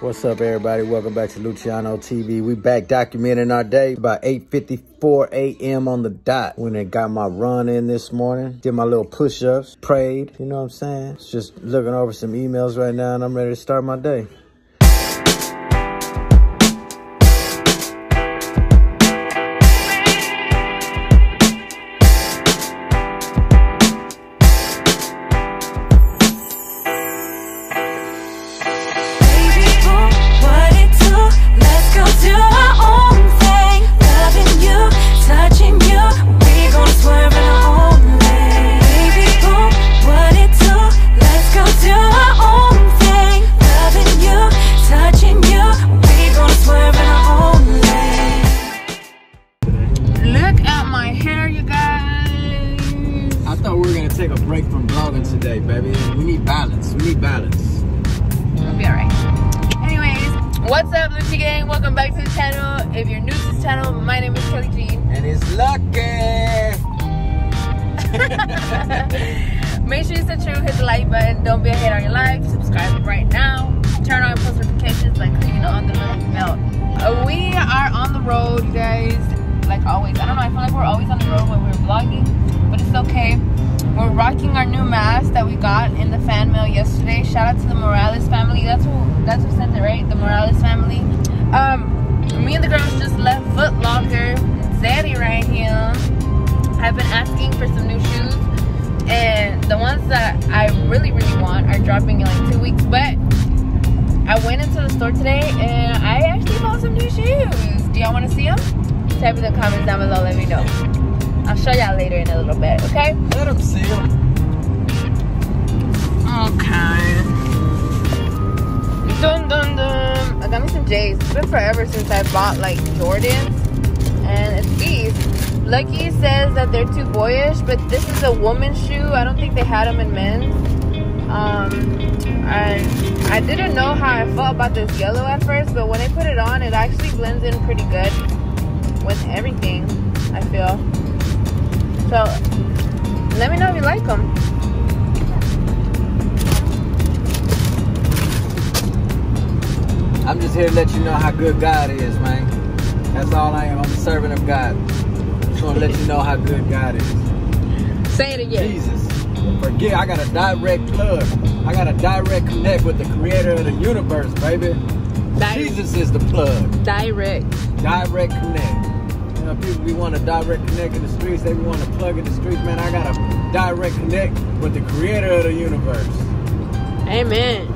What's up, everybody? Welcome back to Luciano TV. We back documenting our day. About 8:54 a.m. on the dot. When I got my run in this morning, did my little push-ups, prayed, you know what I'm saying? Just looking over some emails right now, and I'm ready to start my day. Take a break from vlogging today, baby. We need balance. We need balance. It'll be alright. Anyways, what's up, Lucy Gang? Welcome back to the channel. If you're new to this channel, my name is Kelly Jean. And it's Lucky. Make sure you stay true, hit the like button. Don't be a hater on your life. Subscribe right now. Turn on post notifications by clicking on the little bell. We are on the road, you guys. Like always. I don't know, I feel like we're always on the road when we're vlogging, but it's okay. We're rocking our new mask that we got in the fan mail yesterday. Shout out to the Morales family. That's who sent it, right? The Morales family. Me and the girls just left Foot Locker. Zaddy right here. I've been asking for some new shoes, and the ones that I really want are dropping in like 2 weeks. But I went into the store today and I actually bought some new shoes. Do y'all want to see them? Type in the comments down below. Let me know. I'll show y'all later in a little bit, okay? Let them see them. Okay. Dun dun dun. I got me some J's. It's been forever since I bought like Jordans. And it's these. Lucky says that they're too boyish, but this is a woman's shoe. I don't think they had them in men's. I didn't know how I felt about this yellow at first, but when I put it on, it actually blends in pretty good with everything, I feel. So, let me know if you like them. I'm just here to let you know how good God is, man. That's all I am. I'm a servant of God. Just want to let you know how good God is. Say it again. Jesus. Forget, I got a direct plug. I got a direct connect with the creator of the universe, baby. Jesus is the plug. Direct connect. You know, people, we want a direct connect in the streets. They want to plug in the streets, man. I got a direct connect with the creator of the universe. Amen.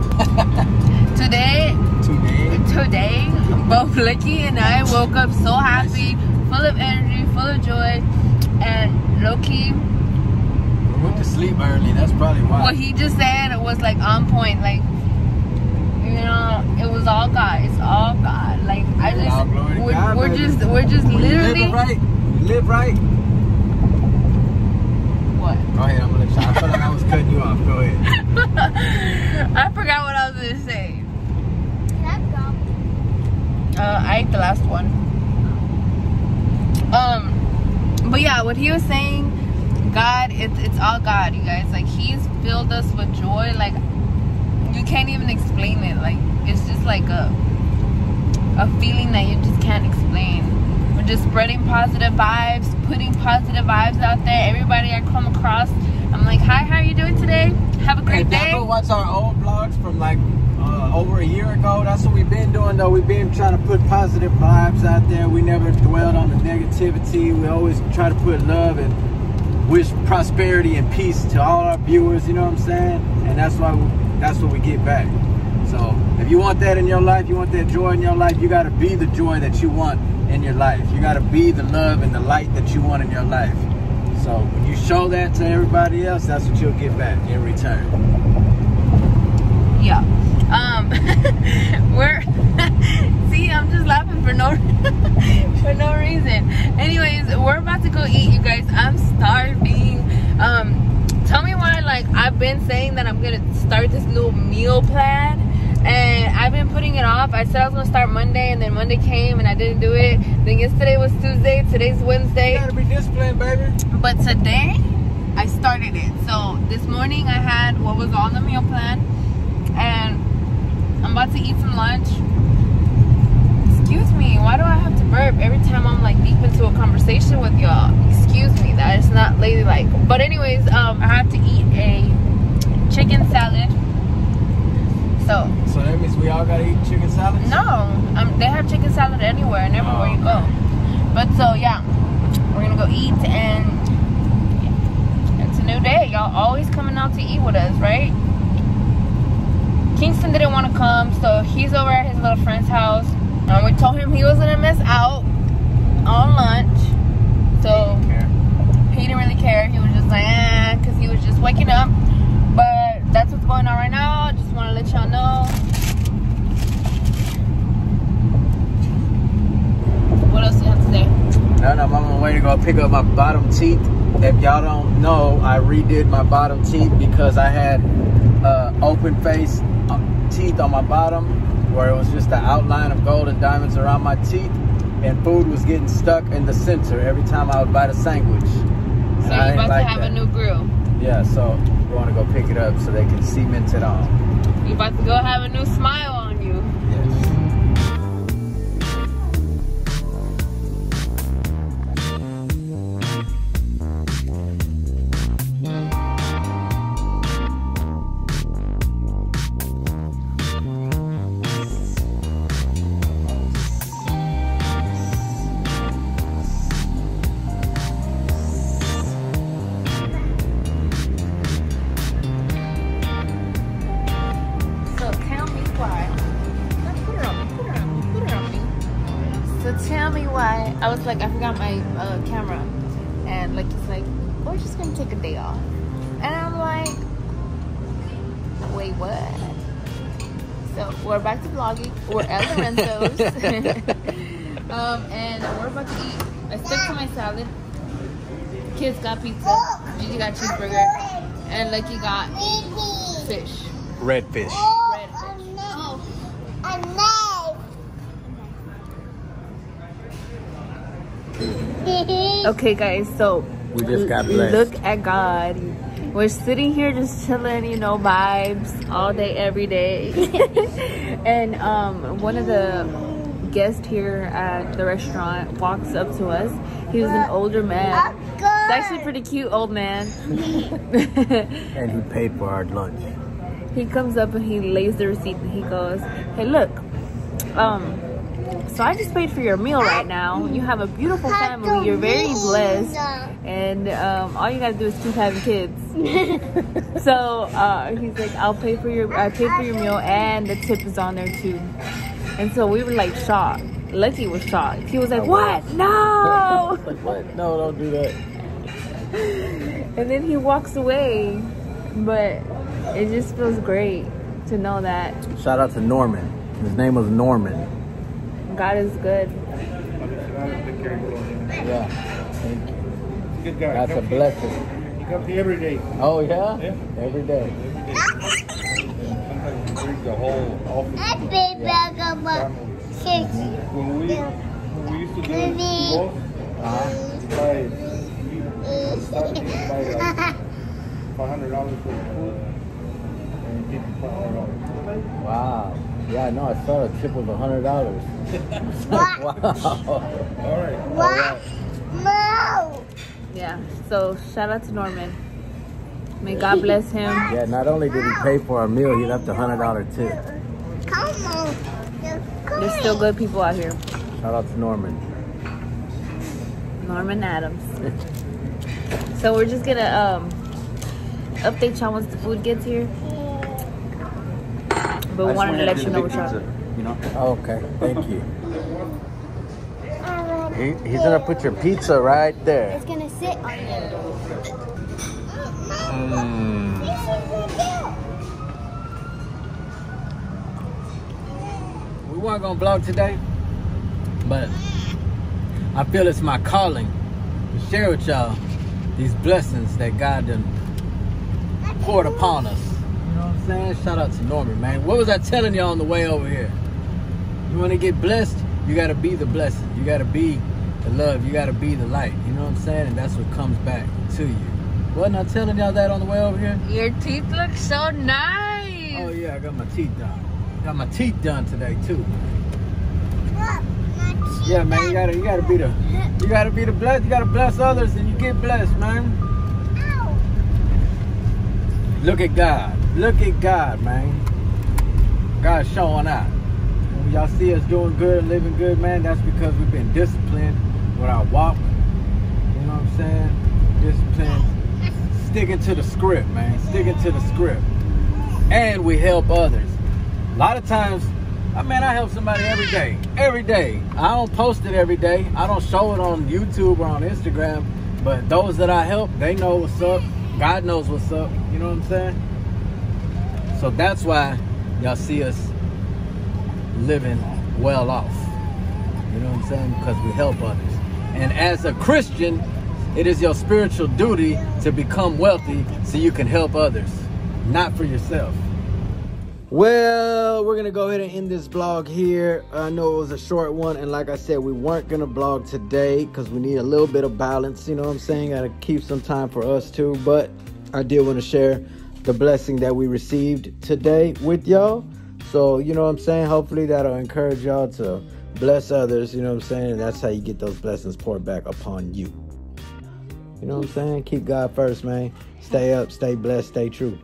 Today, both Lucky and I woke up so happy, full of energy, full of joy, and low-key. We went to sleep early. That's probably why. What he just said was like on point. Like, you know, it was all God. It's all God. Like, I just, we're just literally live right. What? Go ahead. I'm gonna try. I feel like I was cutting you off. Go ahead. I forgot what I was gonna say. I ate the last one. But yeah, what he was saying, God, it's all God, you guys. Like, He's filled us with joy. Like, you can't even explain it. Like, it's just like a feeling that you just can't explain. We're just spreading positive vibes, putting positive vibes out there. Everybody I come across, I'm like, hi, how are you doing today? Have a great day. Y'all go watch our old vlogs from like over a year ago. That's what we've been doing, though. We've been trying to put positive vibes out there. We never dwelled on the negativity. We always try to put love and wish prosperity and peace to all our viewers, you know what I'm saying? And that's why that's what we get back. So if you want that in your life, you want that joy in your life, you got to be the joy that you want in your life. You got to be the love and the light that you want in your life. So when you show that to everybody else, that's what you'll get back in return. Yeah. We're see, I'm just laughing for no reason. Anyways, we're about to go eat, you guys. I'm starving. Tell me why, like, I've been saying that I'm gonna start this new meal plan, and I've been putting it off. I said I was gonna start Monday, and then Monday came and I didn't do it. Then yesterday was Tuesday, today's Wednesday. You gotta be disciplined, baby. But today, I started it. So this morning I had what was on the meal plan, and I'm about to eat some lunch. Excuse me, why do I have to burp every time I'm like deep into a conversation with y'all? Excuse me, that is not ladylike. But anyways, I have to eat a chicken salad. So that means we all gotta eat chicken salad? No, they have chicken salad anywhere and everywhere you go. But so yeah, we're gonna go eat, and it's a new day. Y'all always coming out to eat with us, right? Kingston didn't want to come, so he's over at his little friend's house. And we told him he was gonna miss out on lunch, so he didn't really care. He was just like, eh, because he was just waking up. But that's what's going on right now. Just want to let y'all know. What else do you have to say? No, I'm on my way to go pick up my bottom teeth. If y'all don't know, I redid my bottom teeth because I had open face teeth on my bottom where it was just the outline of gold and diamonds around my teeth, and food was getting stuck in the center every time I would bite a sandwich. So you're about to have a new grill. Yeah, so we want to go pick it up so they can cement it on. You're about to go have a new smile on you. Yes. I forgot my camera, and like he's like, we're just gonna take a day off, and I'm like, wait, what? So we're back to vlogging. We're at Lorenzo's. And we're about to eat. I stuck to my salad. Kids got pizza. Gigi got cheeseburger, and Lucky got fish. Red fish. Red fish. Oh. Okay guys, so we just got blessed. Look at God. We're sitting here just chilling, you know, vibes all day every day. And one of the guests here at the restaurant walks up to us. He was an older man. He's actually pretty cute, old man. And he paid for our lunch. He comes up and he lays the receipt and he goes, hey look, so I just paid for your meal right now. You have a beautiful family. You're very blessed. And all you gotta do is keep having kids. So he's like, I paid for your meal, and the tip is on there too. And so we were like shocked. Lucky was shocked. He was like, what? No! Like, what? No, don't do that. And then he walks away. But it just feels great to know that. Shout out to Norman. His name was Norman. God is good. Yeah. Good guy. That's a blessing. He comes here every day. Oh yeah? Yeah. Every day. Sometimes he brings the whole office. When we used to do it both, we started by like $500 for food and $55. Wow. Yeah, I know. I saw a tip of $100. Wow. All right. What? No. Yeah. So shout out to Norman. May God bless him. Yeah. Not only did he pay for our meal, he left a $100 tip. Come on. There's still good people out here. Shout out to Norman. Norman Adams. So we're just gonna update y'all once the food gets here. But we wanted to let you know what's up. You know? Oh, okay, thank you. He's gonna put your pizza right there. It's gonna sit on you. We weren't gonna vlog today, but I feel it's my calling to share with y'all these blessings that God done poured upon us. Man, shout out to Norman, man. What was I telling y'all on the way over here? You want to get blessed, you got to be the blessing. You got to be the love. You got to be the light. You know what I'm saying? And that's what comes back to you. Wasn't I telling y'all that on the way over here? Your teeth look so nice. Oh, yeah, I got my teeth done. Got my teeth done today too. Yeah, man, you gotta be the blessed. You gotta bless others, and you get blessed, man. Ow. Look at God. Look at God, man. God's showing out. When y'all see us doing good, living good, man, that's because we've been disciplined with our walk. You know what I'm saying? Disciplined, sticking to the script, man. Sticking to the script, and we help others. A lot of times. I mean, I help somebody every day. Every day. I don't post it every day. I don't show it on YouTube or on Instagram. But those that I help, they know what's up. God knows what's up. You know what I'm saying? So that's why y'all see us living well off. You know what I'm saying? Because we help others. And as a Christian, it is your spiritual duty to become wealthy so you can help others. Not for yourself. Well, we're gonna go ahead and end this vlog here. I know it was a short one, and like I said, we weren't gonna vlog today because we need a little bit of balance, you know what I'm saying? Gotta keep some time for us too, but I did want to share the blessing that we received today with y'all. So, you know what I'm saying, hopefully that'll encourage y'all to bless others, you know what I'm saying? And that's how you get those blessings poured back upon you. You know what I'm saying? Keep God first, man. Stay up, stay blessed, stay true.